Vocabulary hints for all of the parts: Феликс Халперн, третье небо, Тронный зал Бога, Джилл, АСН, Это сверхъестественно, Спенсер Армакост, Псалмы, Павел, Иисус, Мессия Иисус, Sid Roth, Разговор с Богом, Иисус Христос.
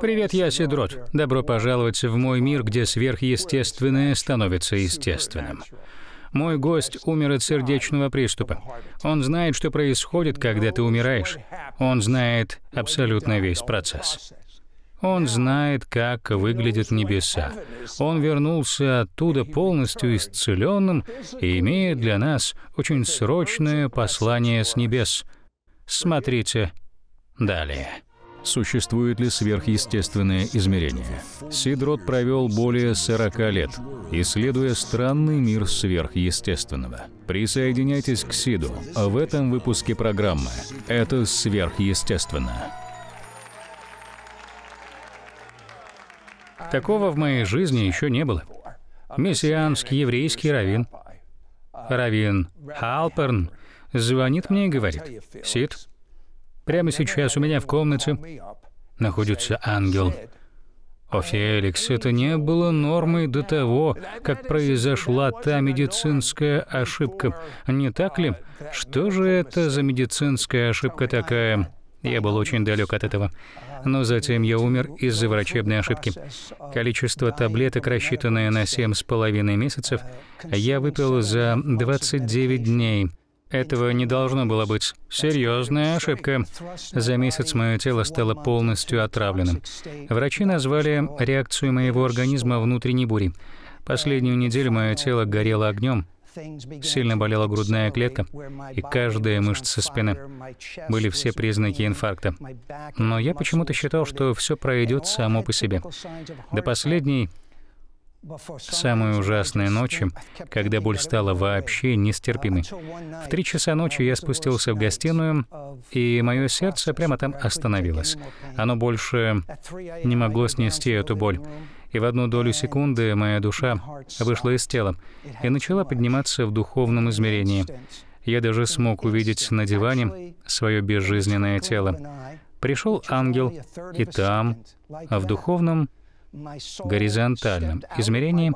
Привет, я Сид Роth. Добро пожаловать в мой мир, где сверхъестественное становится естественным. Мой гость умер от сердечного приступа. Он знает, что происходит, когда ты умираешь. Он знает абсолютно весь процесс. Он знает, как выглядят небеса. Он вернулся оттуда полностью исцеленным и имеет для нас очень срочное послание с небес. Смотрите далее. Существует ли сверхъестественное измерение? Сид Роth провел более 40 лет, исследуя странный мир сверхъестественного. Присоединяйтесь к Сиду в этом выпуске программы «Это сверхъестественно». Такого в моей жизни еще не было. Мессианский еврейский раввин, раввин Халперн, звонит мне и говорит: «Сид, прямо сейчас у меня в комнате находится ангел». О, Феликс, это не было нормой до того, как произошла та медицинская ошибка. Не так ли? Что же это за медицинская ошибка такая? Я был очень далек от этого. Но затем я умер из-за врачебной ошибки. Количество таблеток, рассчитанное на 7,5 месяцев, я выпил за 29 дней. Этого не должно было быть. Серьезная ошибка. За месяц мое тело стало полностью отравленным. Врачи назвали реакцию моего организма внутренней бурей. Последнюю неделю мое тело горело огнем. Сильно болела грудная клетка и каждая мышца спины. Были все признаки инфаркта. Но я почему-то считал, что все пройдет само по себе. До последней, самой ужасной ночи, когда боль стала вообще нестерпимой. В 3 часа ночи я спустился в гостиную, и мое сердце прямо там остановилось. Оно больше не могло снести эту боль. И в одну долю секунды моя душа вышла из тела и начала подниматься в духовном измерении. Я даже смог увидеть на диване свое безжизненное тело. Пришел ангел, и там, в духовном, горизонтальном измерении,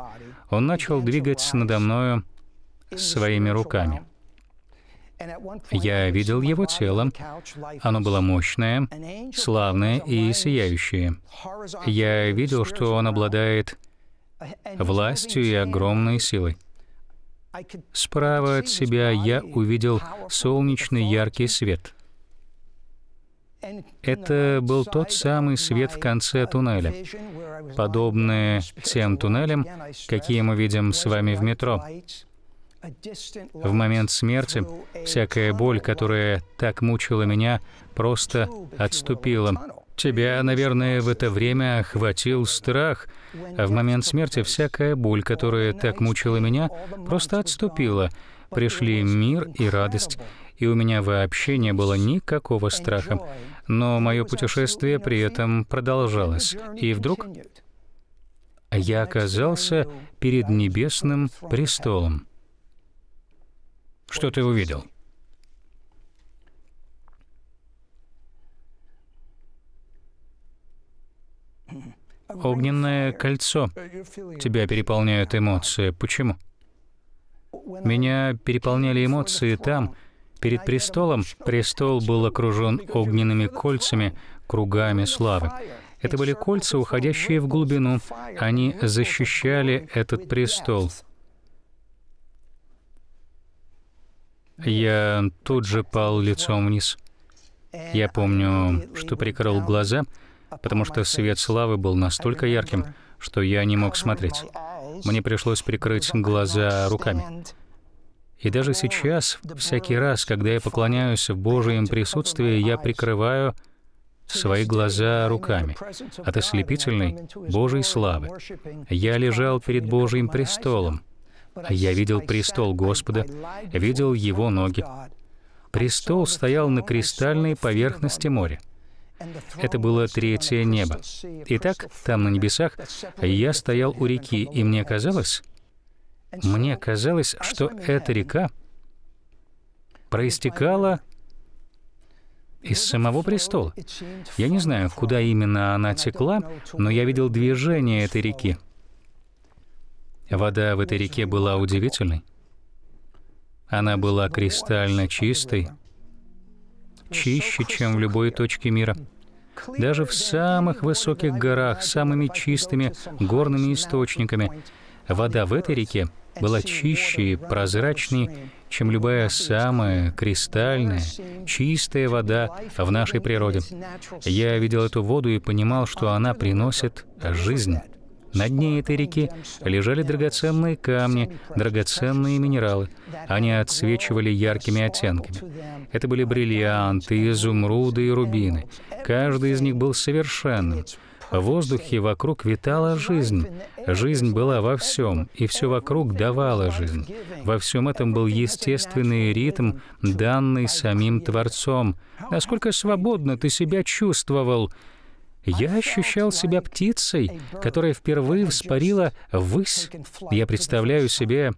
он начал двигать надо мною своими руками. Я видел его тело, оно было мощное, славное и сияющее. Я видел, что он обладает властью и огромной силой. Справа от себя я увидел солнечный яркий свет. Это был тот самый свет в конце туннеля, подобный тем туннелям, какие мы видим с вами в метро. В момент смерти всякая боль, которая так мучила меня, просто отступила. Тебя, наверное, в это время охватил страх. А в момент смерти всякая боль, которая так мучила меня, просто отступила. Пришли мир и радость, и у меня вообще не было никакого страха. Но мое путешествие при этом продолжалось. И вдруг я оказался перед небесным престолом. Что ты увидел? Огненное кольцо. Тебя переполняют эмоции. Почему? Меня переполняли эмоции там, перед престолом. Престол был окружен огненными кольцами, кругами славы. Это были кольца, уходящие в глубину. Они защищали этот престол. Я тут же пал лицом вниз. Я помню, что прикрыл глаза, потому что свет славы был настолько ярким, что я не мог смотреть. Мне пришлось прикрыть глаза руками. И даже сейчас, всякий раз, когда я поклоняюсь в Божьем присутствии, я прикрываю свои глаза руками от ослепительной Божьей славы. Я лежал перед Божьим престолом. Я видел престол Господа, видел его ноги. Престол стоял на кристальной поверхности моря. Это было третье небо. Итак, там на небесах я стоял у реки, и мне казалось, что эта река проистекала из самого престола. Я не знаю, куда именно она текла, но я видел движение этой реки. Вода в этой реке была удивительной. Она была кристально чистой, чище, чем в любой точке мира. даже в самых высоких горах, самыми чистыми горными источниками. Вода в этой реке была чище и прозрачнее, чем любая самая кристальная, чистая вода в нашей природе. Я видел эту воду и понимал, что она приносит жизнь. На дне этой реки лежали драгоценные камни, драгоценные минералы. Они отсвечивали яркими оттенками. Это были бриллианты, изумруды и рубины. Каждый из них был совершенным. В воздухе вокруг витала жизнь. Жизнь была во всем, и все вокруг давало жизнь. Во всем этом был естественный ритм, данный самим Творцом. Насколько свободно ты себя чувствовал? Я ощущал себя птицей, которая впервые вспарила ввысь. Я представляю себе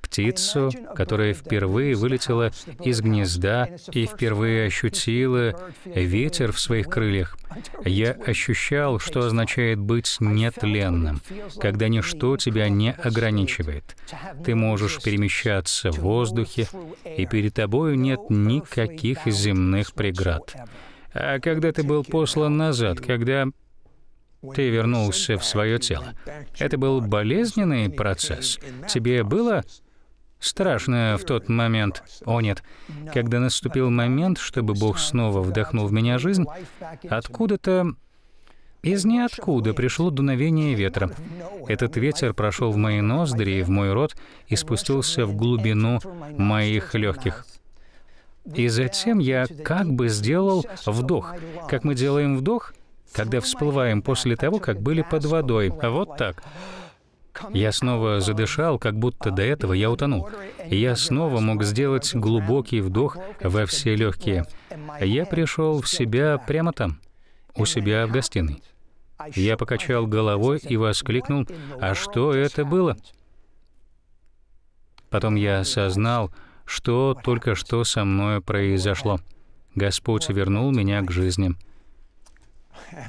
птицу, которая впервые вылетела из гнезда и впервые ощутила ветер в своих крыльях. Я ощущал, что означает быть нетленным, когда ничто тебя не ограничивает. Ты можешь перемещаться в воздухе, и перед тобой нет никаких земных преград. А когда ты был послан назад, когда ты вернулся в свое тело, это был болезненный процесс. Тебе было страшно в тот момент? О, нет. Когда наступил момент, чтобы Бог снова вдохнул в меня жизнь, откуда-то из ниоткуда пришло дуновение ветра. Этот ветер прошел в мои ноздри и в мой рот и спустился в глубину моих легких. И затем я как бы сделал вдох, как мы делаем вдох, когда всплываем после того, как были под водой. Вот так. Я снова задышал, как будто до этого я утонул. Я снова мог сделать глубокий вдох во все легкие. Я пришел в себя прямо там, у себя в гостиной. Я покачал головой и воскликнул: «А что это было?» Потом я осознал, что только что со мной произошло. Господь вернул меня к жизни.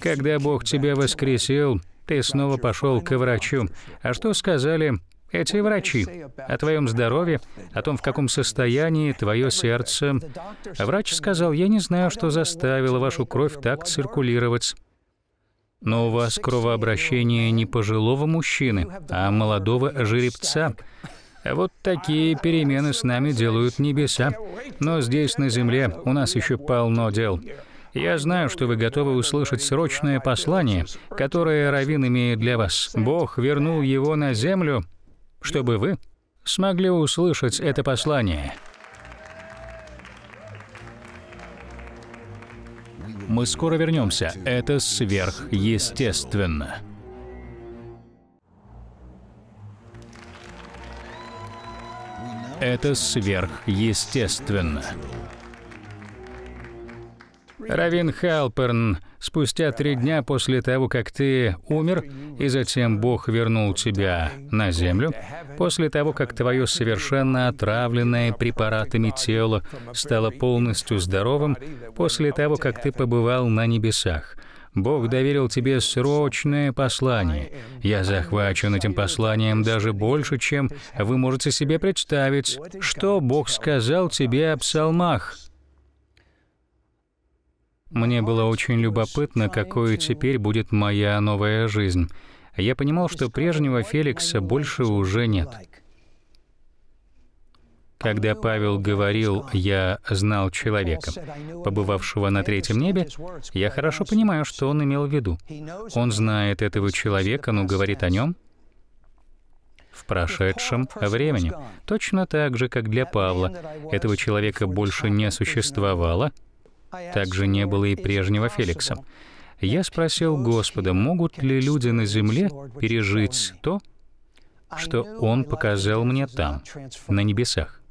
Когда Бог тебя воскресил, ты снова пошел к врачу. А что сказали эти врачи о твоем здоровье, о том, в каком состоянии твое сердце? Врач сказал: «Я не знаю, что заставило вашу кровь так циркулировать. Но у вас кровообращение не пожилого мужчины, а молодого жеребца». Вот такие перемены с нами делают небеса. Но здесь, на земле, у нас еще полно дел. Я знаю, что вы готовы услышать срочное послание, которое раввин имеет для вас. Бог вернул его на землю, чтобы вы смогли услышать это послание. Мы скоро вернемся. Это сверхъестественно. Это сверхъестественно. Раввин Халперн, спустя 3 дня после того, как ты умер, и затем Бог вернул тебя на землю, после того, как твое совершенно отравленное препаратами тело стало полностью здоровым, после того, как ты побывал на небесах, Бог доверил тебе срочное послание. Я захвачен этим посланием даже больше, чем вы можете себе представить. Что Бог сказал тебе о псалмах? Мне было очень любопытно, какой теперь будет моя новая жизнь. Я понимал, что прежнего Феликса больше уже нет. Когда Павел говорил «я знал человека, побывавшего на 3-м небе», я хорошо понимаю, что он имел в виду. Он знает этого человека, но говорит о нем в прошедшем времени. Точно так же, как для Павла. Этого человека больше не существовало, также не было и прежнего Феликса. Я спросил Господа, могут ли люди на земле пережить то, что Он показал мне там, на небесах.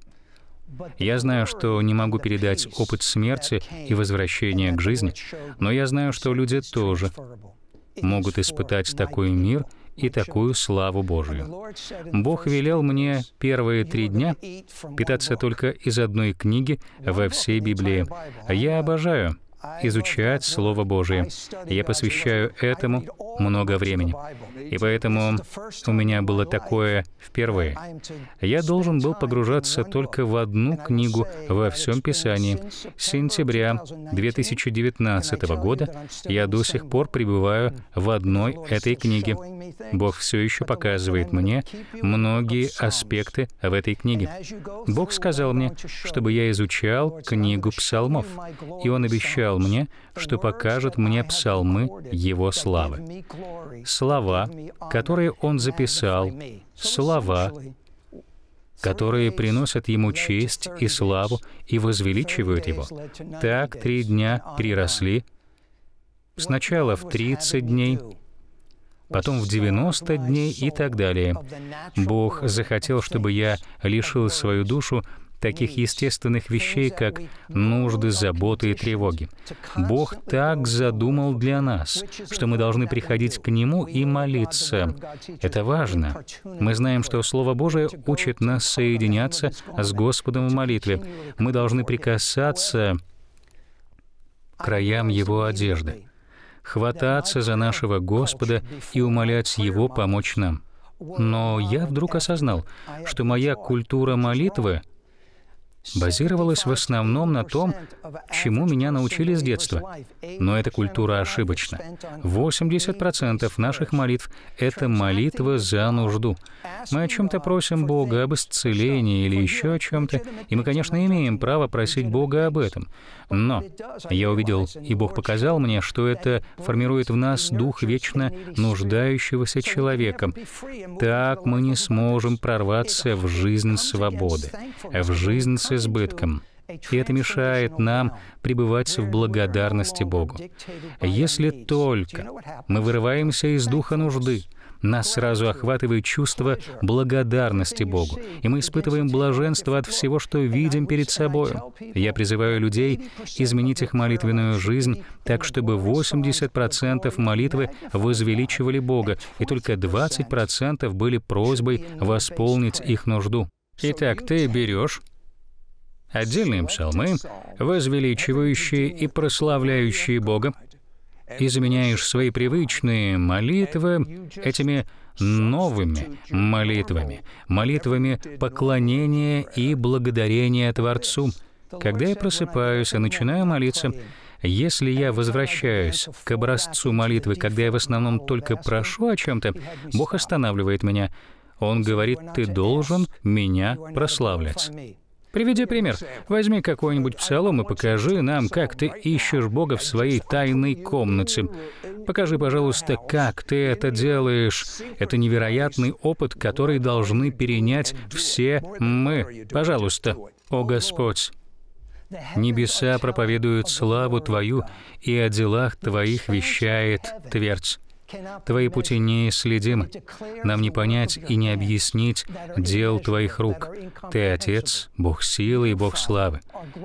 Я знаю, что не могу передать опыт смерти и возвращения к жизни, но я знаю, что люди тоже могут испытать такой мир и такую славу Божию. Бог велел мне первые 3 дня питаться только из одной книги во всей Библии. Я обожаю изучать Слово Божие. Я посвящаю этому много времени. И поэтому у меня было такое впервые. Я должен был погружаться только в одну книгу во всем Писании. С сентября 2019 года я до сих пор пребываю в одной этой книге. Бог все еще показывает мне многие аспекты в этой книге. Бог сказал мне, чтобы я изучал книгу Псалмов, и Он обещал мне, что покажет мне псалмы Его славы. Слова, которые Он записал, слова, которые приносят Ему честь и славу и возвеличивают Его. Так 3 дня приросли, сначала в 30 дней, потом в 90 дней и так далее. Бог захотел, чтобы я лишил свою душу таких естественных вещей, как нужды, заботы и тревоги. Бог так задумал для нас, что мы должны приходить к Нему и молиться. Это важно. Мы знаем, что Слово Божие учит нас соединяться с Господом в молитве. Мы должны прикасаться к краям Его одежды, хвататься за нашего Господа и умолять Его помочь нам. Но я вдруг осознал, что моя культура молитвы базировалась в основном на том, чему меня научили с детства. Но эта культура ошибочна. 80% наших молитв — это молитва за нужду. Мы о чем-то просим Бога, об исцелении или еще о чем-то, и мы, конечно, имеем право просить Бога об этом. Но я увидел, и Бог показал мне, что это формирует в нас дух вечно нуждающегося человека. Так мы не сможем прорваться в жизнь свободы, в жизнь с избытком. И это мешает нам пребывать в благодарности Богу. Если только мы вырываемся из духа нужды, нас сразу охватывает чувство благодарности Богу, и мы испытываем блаженство от всего, что видим перед собой. Я призываю людей изменить их молитвенную жизнь так, чтобы 80% молитвы возвеличивали Бога, и только 20% были просьбой восполнить их нужду. Итак, ты берешь отдельные псалмы, возвеличивающие и прославляющие Бога, и заменяешь свои привычные молитвы этими новыми молитвами, молитвами поклонения и благодарения Творцу. Когда я просыпаюсь и начинаю молиться, если я возвращаюсь к образцу молитвы, когда я в основном только прошу о чем-то, Бог останавливает меня. Он говорит: «Ты должен меня прославлять». Приведи пример. Возьми какой-нибудь псалом и покажи нам, как ты ищешь Бога в своей тайной комнате. Покажи, пожалуйста, как ты это делаешь. Это невероятный опыт, который должны перенять все мы. Пожалуйста, о Господь, небеса проповедуют славу Твою, и о делах Твоих вещает твердь. Твои пути неисследимы. Нам не понять и не объяснить дел Твоих рук. Ты Отец, Бог силы и Бог славы.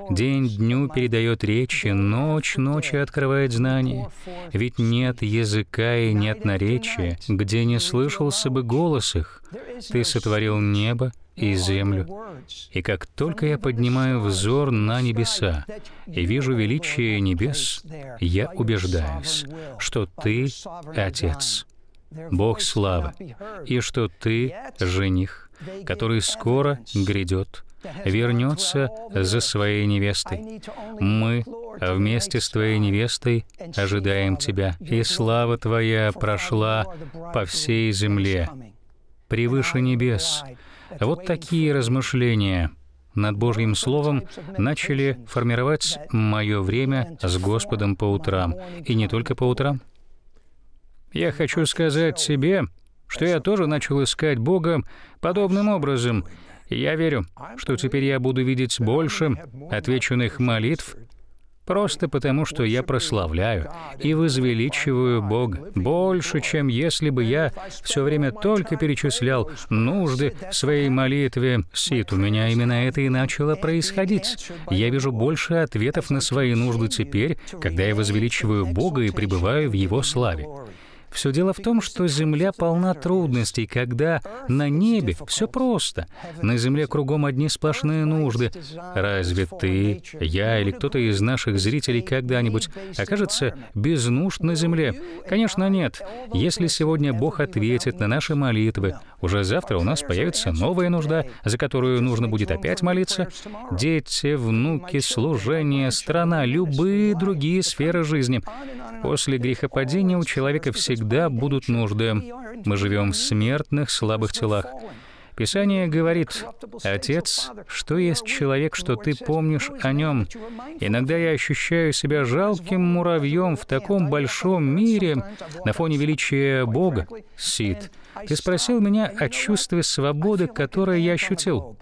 День дню передает речи, ночь ночи открывает знания. Ведь нет языка и нет наречия, где не слышался бы голос их. Ты сотворил небо и землю. И как только я поднимаю взор на небеса и вижу величие небес, я убеждаюсь, что Ты — Отец, Бог славы, и что Ты — жених, который скоро грядет, вернется за своей невестой. Мы вместе с Твоей невестой ожидаем Тебя, и слава Твоя прошла по всей земле, превыше небес. Вот такие размышления над Божьим Словом начали формировать мое время с Господом по утрам. И не только по утрам. Я хочу сказать тебе, что я тоже начал искать Бога подобным образом. Я верю, что теперь я буду видеть больше отвеченных молитв, просто потому, что я прославляю и возвеличиваю Бога больше, чем если бы я все время только перечислял нужды в своей молитве. Сид, у меня именно это и начало происходить. Я вижу больше ответов на свои нужды теперь, когда я возвеличиваю Бога и пребываю в Его славе. Все дело в том, что Земля полна трудностей, когда на небе все просто. На Земле кругом одни сплошные нужды. Разве ты, я или кто-то из наших зрителей когда-нибудь окажется без нужд на Земле? Конечно, нет. Если сегодня Бог ответит на наши молитвы, уже завтра у нас появится новая нужда, за которую нужно будет опять молиться. Дети, внуки, служение, страна, любые другие сферы жизни. После грехопадения у человека всегда будут нужды. Мы живем в смертных, слабых телах. Писание говорит: «Отец, что есть человек, что ты помнишь о нем?» Иногда я ощущаю себя жалким муравьем в таком большом мире на фоне величия Бога. Сид, ты спросил меня о чувстве свободы, которое я ощутил.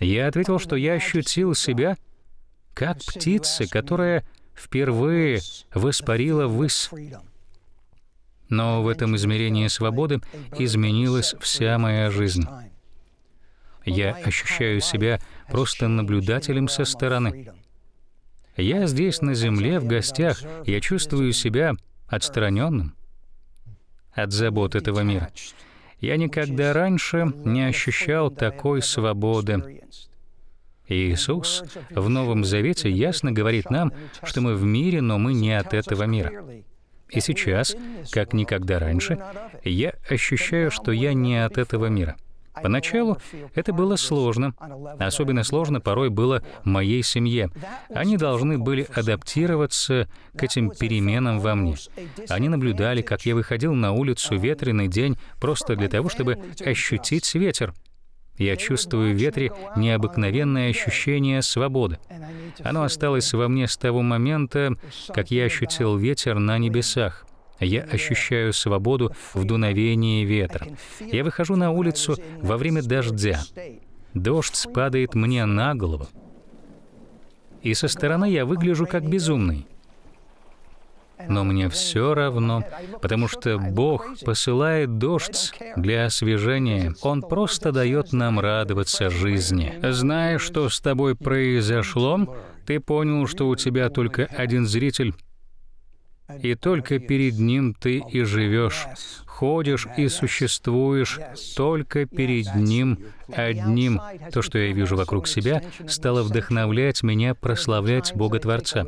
Я ответил, что я ощутил себя как птица, которая впервые воспарила ввысь. Но в этом измерении свободы изменилась вся моя жизнь. Я ощущаю себя просто наблюдателем со стороны. Я здесь, на земле, в гостях. Я чувствую себя отстраненным от забот этого мира. Я никогда раньше не ощущал такой свободы. Иисус в Новом Завете ясно говорит нам, что мы в мире, но мы не от этого мира. И сейчас, как никогда раньше, я ощущаю, что я не от этого мира. Поначалу это было сложно. Особенно сложно порой было моей семье. Они должны были адаптироваться к этим переменам во мне. Они наблюдали, как я выходил на улицу в ветреный день просто для того, чтобы ощутить ветер. Я чувствую в ветре необыкновенное ощущение свободы. Оно осталось во мне с того момента, как я ощутил ветер на небесах. Я ощущаю свободу в дуновении ветра. Я выхожу на улицу во время дождя. Дождь падает мне на голову. И со стороны я выгляжу как безумный. Но мне все равно, потому что Бог посылает дождь для освежения. Он просто дает нам радоваться жизни. Зная, что с тобой произошло, ты понял, что у тебя только один зритель, и только перед ним ты и живешь, ходишь и существуешь, только перед ним одним. То, что я вижу вокруг себя, стало вдохновлять меня прославлять Бога Творца.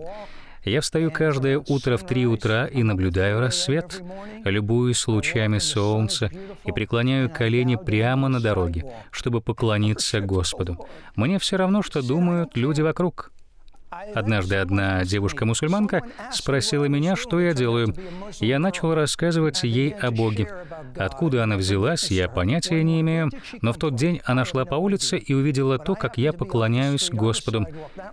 Я встаю каждое утро в 3 утра и наблюдаю рассвет, любуюсь лучами солнца и преклоняю колени прямо на дороге, чтобы поклониться Господу. Мне все равно, что думают люди вокруг. Однажды одна девушка-мусульманка спросила меня, что я делаю. Я начал рассказывать ей о Боге. Откуда она взялась, я понятия не имею, но в тот день она шла по улице и увидела то, как я поклоняюсь Господу.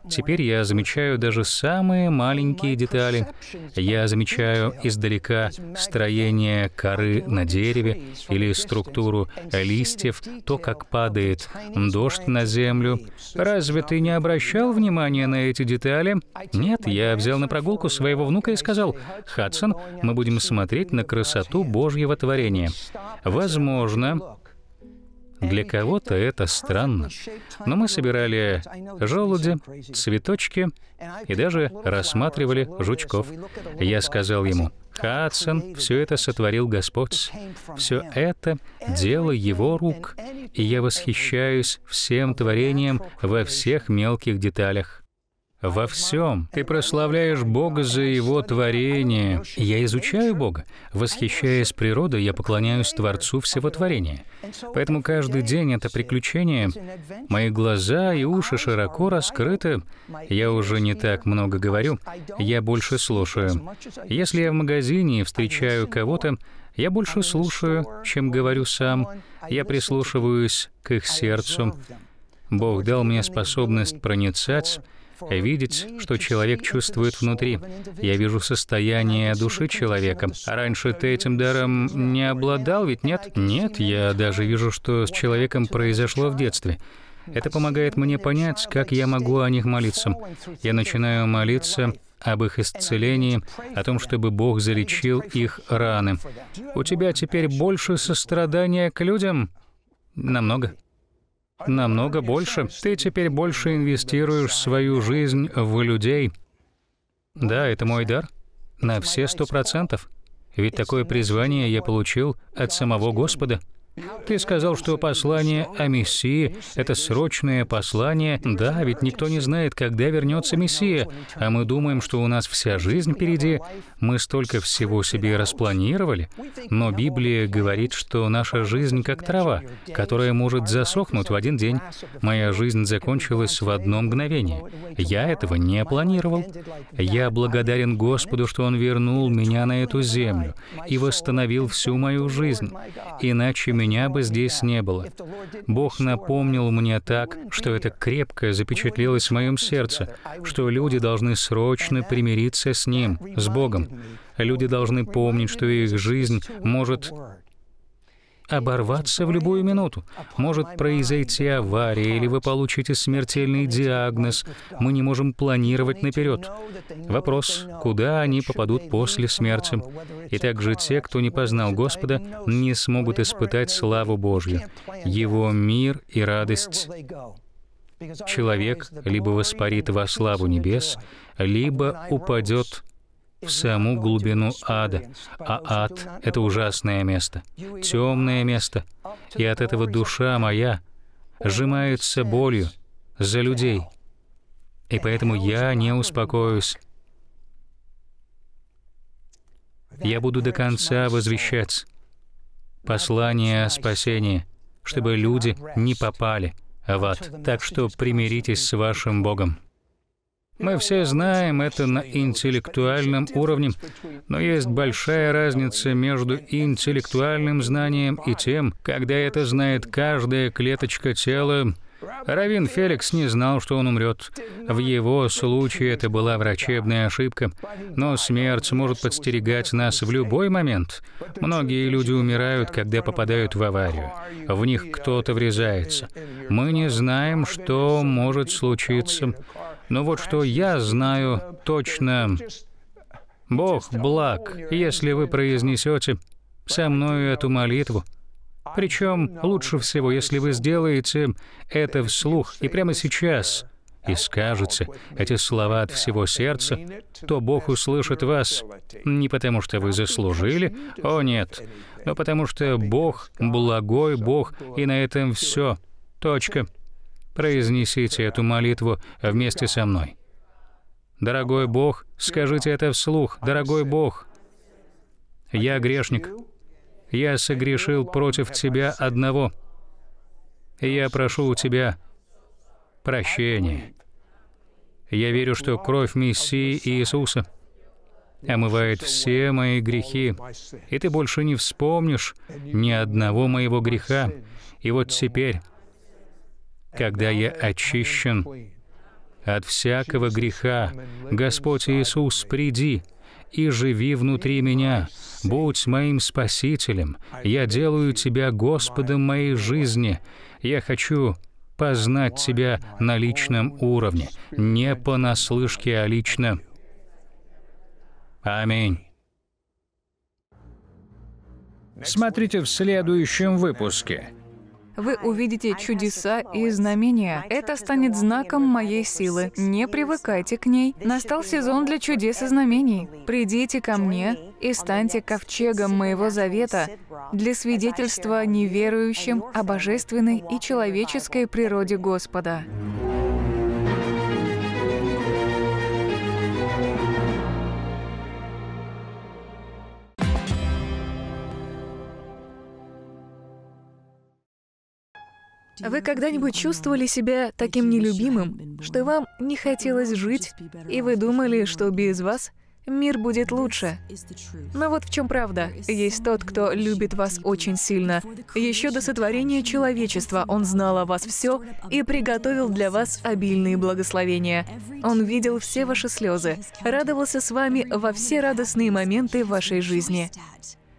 Теперь я замечаю даже самые маленькие детали. Я замечаю издалека строение коры на дереве или структуру листьев, то, как падает дождь на землю. Разве ты не обращал внимания на эти детали? Нет, я взял на прогулку своего внука и сказал: «Хадсон, мы будем смотреть на красоту Божьего творения». Возможно, для кого-то это странно, но мы собирали желуди, цветочки и даже рассматривали жучков. Я сказал ему: «Хадсон, все это сотворил Господь, все это дело Его рук, и я восхищаюсь всем творением во всех мелких деталях». Во всем. Ты прославляешь Бога за Его творение. Я изучаю Бога. Восхищаясь природой, я поклоняюсь Творцу всего творения. Поэтому каждый день это приключение. Мои глаза и уши широко раскрыты. Я уже не так много говорю, я больше слушаю. Если я в магазине и встречаю кого-то, я больше слушаю, чем говорю сам. Я прислушиваюсь к их сердцу. Бог дал мне способность проницать, видеть, что человек чувствует внутри. Я вижу состояние души человека. Раньше ты этим даром не обладал, ведь нет? Нет, я даже вижу, что с человеком произошло в детстве. Это помогает мне понять, как я могу о них молиться. Я начинаю молиться об их исцелении, о том, чтобы Бог залечил их раны. У тебя теперь больше сострадания к людям? Намного. Намного больше. Ты теперь больше инвестируешь свою жизнь в людей. Да, это мой дар. На все 100%. Ведь такое призвание я получил от самого Господа. Ты сказал, что послание о Мессии – это срочное послание. Да, ведь никто не знает, когда вернется Мессия, а мы думаем, что у нас вся жизнь впереди. Мы столько всего себе распланировали, но Библия говорит, что наша жизнь как трава, которая может засохнуть в один день. Моя жизнь закончилась в одно мгновение. Я этого не планировал. Я благодарен Господу, что Он вернул меня на эту землю и восстановил всю мою жизнь. Иначе меня бы здесь не было. Бог напомнил мне так, что это крепко запечатлелось в моем сердце, что люди должны срочно примириться с Ним, с Богом. Люди должны помнить, что их жизнь может оборваться в любую минуту. Может произойти авария, или вы получите смертельный диагноз. Мы не можем планировать наперед. Вопрос, куда они попадут после смерти. И также те, кто не познал Господа, не смогут испытать славу Божью, Его мир и радость. Человек либо воспарит во славу небес, либо упадет в саму глубину ада. А ад — это ужасное место, темное место. И от этого душа моя сжимается болью за людей. И поэтому я не успокоюсь. Я буду до конца возвещать послание о спасении, чтобы люди не попали в ад. Так что примиритесь с вашим Богом. Мы все знаем это на интеллектуальном уровне, но есть большая разница между интеллектуальным знанием и тем, когда это знает каждая клеточка тела. Раввин Феликс не знал, что он умрет. В его случае это была врачебная ошибка. Но смерть может подстерегать нас в любой момент. Многие люди умирают, когда попадают в аварию. В них кто-то врезается. Мы не знаем, что может случиться. Но вот что я знаю точно. Бог благ, если вы произнесете со мною эту молитву. Причем лучше всего, если вы сделаете это вслух и прямо сейчас, и скажете эти слова от всего сердца, то Бог услышит вас не потому, что вы заслужили, о нет, но потому что Бог благой Бог, и на этом все. Точка. Произнесите эту молитву вместе со мной. Дорогой Бог, скажите это вслух. Дорогой Бог, я грешник. Я согрешил против Тебя одного. Я прошу у Тебя прощения. Я верю, что кровь Мессии Иисуса омывает все мои грехи, и Ты больше не вспомнишь ни одного моего греха. И вот теперь, когда я очищен от всякого греха, Господь Иисус, приди и живи внутри меня. Будь моим Спасителем. Я делаю Тебя Господом моей жизни. Я хочу познать Тебя на личном уровне, не понаслышке, а лично. Аминь. Смотрите в следующем выпуске. Вы увидите чудеса и знамения. Это станет знаком моей силы. Не привыкайте к ней. Настал сезон для чудес и знамений. Придите ко мне и станьте ковчегом моего завета для свидетельства неверующим о божественной и человеческой природе Господа. Вы когда-нибудь чувствовали себя таким нелюбимым, что вам не хотелось жить, и вы думали, что без вас мир будет лучше? Но вот в чем правда. Есть тот, кто любит вас очень сильно. Еще до сотворения человечества Он знал о вас все и приготовил для вас обильные благословения. Он видел все ваши слезы, радовался с вами во все радостные моменты вашей жизни.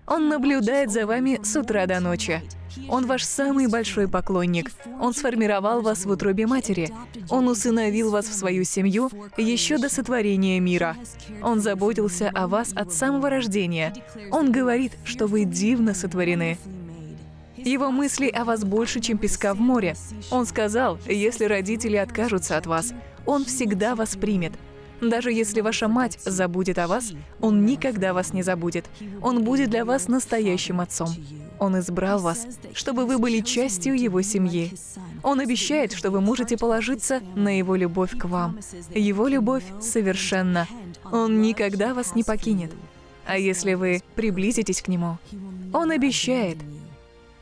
Он наблюдает за вами с утра до ночи. Он ваш самый большой поклонник. Он сформировал вас в утробе матери. Он усыновил вас в свою семью еще до сотворения мира. Он заботился о вас от самого рождения. Он говорит, что вы дивно сотворены. Его мысли о вас больше, чем песка в море. Он сказал, если родители откажутся от вас, Он всегда вас примет. Даже если ваша мать забудет о вас, Он никогда вас не забудет. Он будет для вас настоящим отцом. Он избрал вас, чтобы вы были частью Его семьи. Он обещает, что вы можете положиться на Его любовь к вам. Его любовь совершенна. Он никогда вас не покинет. А если вы приблизитесь к Нему, Он обещает,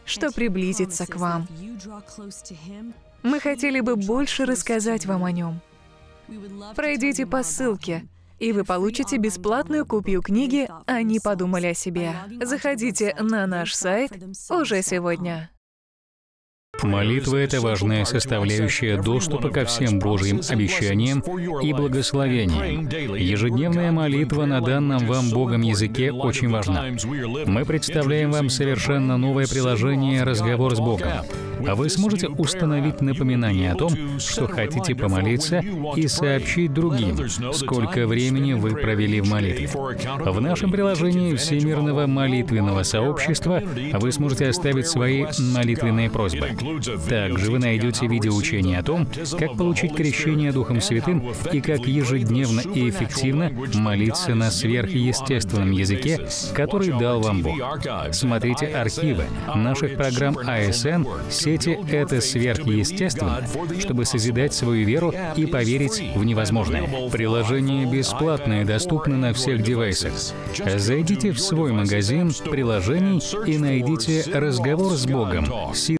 что приблизится к вам. Мы хотели бы больше рассказать вам о Нем. Пройдите по ссылке, и вы получите бесплатную копию книги «Они подумали о себе». Заходите на наш сайт уже сегодня. Молитва — это важная составляющая доступа ко всем Божьим обещаниям и благословениям. Ежедневная молитва на данном вам Богом языке очень важна. Мы представляем вам совершенно новое приложение «Разговор с Богом». Вы сможете установить напоминание о том, что хотите помолиться, и сообщить другим, сколько времени вы провели в молитве. В нашем приложении Всемирного молитвенного сообщества вы сможете оставить свои молитвенные просьбы. Также вы найдете видеоучение о том, как получить крещение Духом Святым и как ежедневно и эффективно молиться на сверхъестественном языке, который дал вам Бог. Смотрите архивы наших программ АСН, сети «Это сверхъестественно», чтобы созидать свою веру и поверить в невозможное. Приложение бесплатное, доступно на всех девайсах. Зайдите в свой магазин приложений и найдите «Разговор с Богом».